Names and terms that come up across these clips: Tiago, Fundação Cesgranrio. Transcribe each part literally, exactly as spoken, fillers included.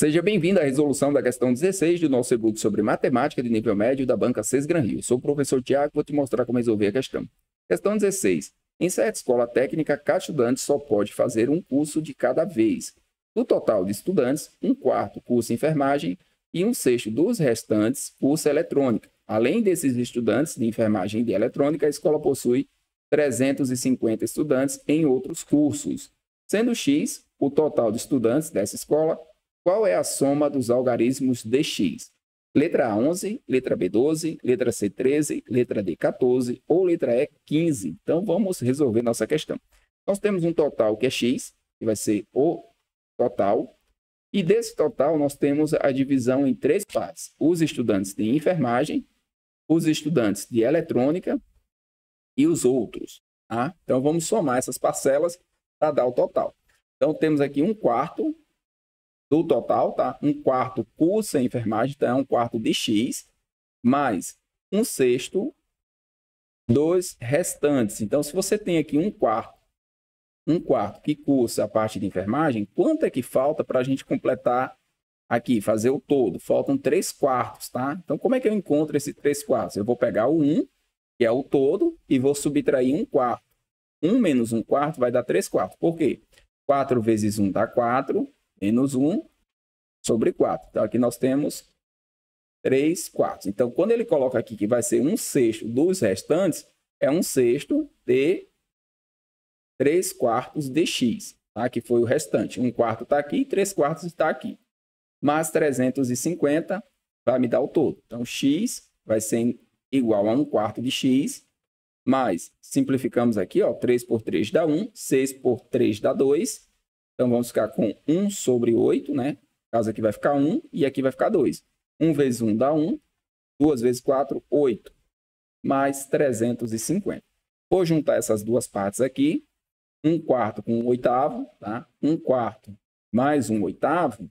Seja bem-vindo à resolução da questão dezesseis do nosso e-book sobre matemática de nível médio da banca Cesgranrio. Sou o professor Tiago e vou te mostrar como resolver a questão. Questão dezesseis. Em certa escola técnica, cada estudante só pode fazer um curso de cada vez. Do total de estudantes, um quarto curso enfermagem e um sexto dos restantes curso eletrônica. Além desses estudantes de enfermagem e de eletrônica, a escola possui trezentos e cinquenta estudantes em outros cursos. Sendo X o total de estudantes dessa escola, qual é a soma dos algarismos de X? Letra A, onze, letra B, doze, letra C, treze, letra D, quatorze ou letra E, quinze. Então, vamos resolver nossa questão. Nós temos um total que é X, que vai ser o total. E desse total, nós temos a divisão em três partes. Os estudantes de enfermagem, os estudantes de eletrônica e os outros. Tá? Então, vamos somar essas parcelas para dar o total. Então, temos aqui um quarto do total, tá? Um quarto curso em enfermagem, então é um quarto de X, mais um sexto dos restantes. Então, se você tem aqui um quarto, um quarto que cursa a parte de enfermagem, quanto é que falta para a gente completar aqui, fazer o todo? Faltam três quartos, tá? Então, como é que eu encontro esse três quartos? Eu vou pegar o um, que é o todo, e vou subtrair um quarto. um menos um quarto vai dar três quartos. Por quê? quatro vezes um dá quatro. Menos um sobre quatro. Então, aqui nós temos três quartos. Então, quando ele coloca aqui que vai ser um sexto dos restantes, é um sexto de três quartos de X, tá? Que foi o restante. um quarto está aqui e três quartos está aqui. Mais trezentos e cinquenta vai me dar o todo. Então, X vai ser igual a um quarto de X, mais, simplificamos aqui, ó, três por três dá um, seis por três dá dois. Então, vamos ficar com um sobre oito, né? Caso aqui vai ficar um e aqui vai ficar dois. um vezes um dá um, duas vezes quatro, oito, mais trezentos e cinquenta. Vou juntar essas duas partes aqui, um quarto com um oitavo, tá? um quarto mais um oitavo,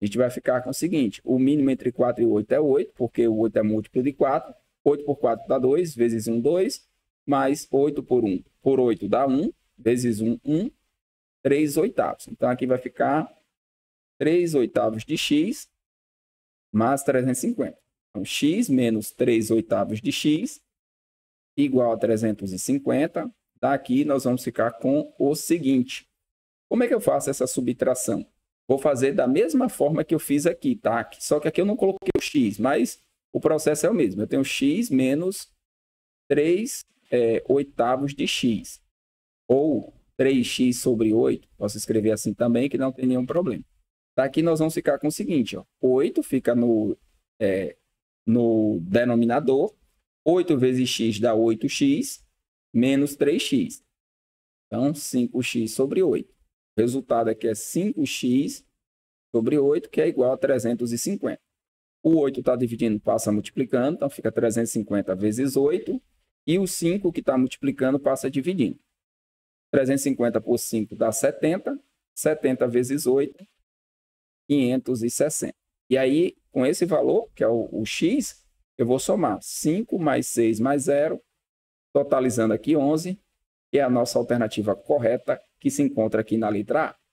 a gente vai ficar com o seguinte, o mínimo entre quatro e oito é oito, porque o oito é múltiplo de quatro, oito por quatro dá dois, vezes um, dois, mais oito por um, por oito dá um, vezes um, um, três oitavos. Então, aqui vai ficar três oitavos de X mais trezentos e cinquenta. Então, X menos três oitavos de X igual a trezentos e cinquenta. Daqui, nós vamos ficar com o seguinte. Como é que eu faço essa subtração? Vou fazer da mesma forma que eu fiz aqui, tá? Só que aqui eu não coloquei o X, mas o processo é o mesmo. Eu tenho X menos três é, oitavos de X. Ou três x sobre oito, posso escrever assim também, que não tem nenhum problema. Daqui nós vamos ficar com o seguinte, ó, oito fica no, é, no denominador, oito vezes x dá oito x, menos três x. Então, cinco x sobre oito. O resultado aqui é cinco x sobre oito, que é igual a trezentos e cinquenta. O oito está dividindo, passa multiplicando, então fica trezentos e cinquenta vezes oito, e o cinco que está multiplicando passa dividindo. trezentos e cinquenta por cinco dá setenta, setenta vezes oito, quinhentos e sessenta. E aí, com esse valor, que é o, o x, eu vou somar cinco mais seis mais zero, totalizando aqui onze, que é a nossa alternativa correta, que se encontra aqui na letra A.